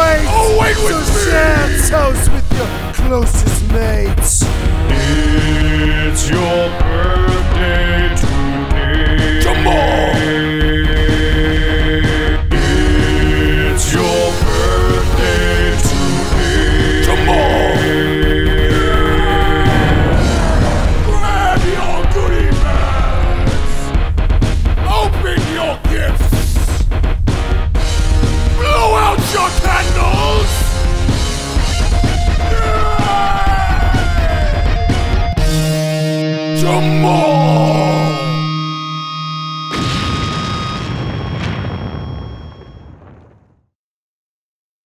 wait. Oh, wait with me. So share toast with your closest mates. It's your birthday today, Jamaal. It's your birthday today, Jamaal. Grab your goodie bags. Open your gifts. Blow out your candles. Jamaal!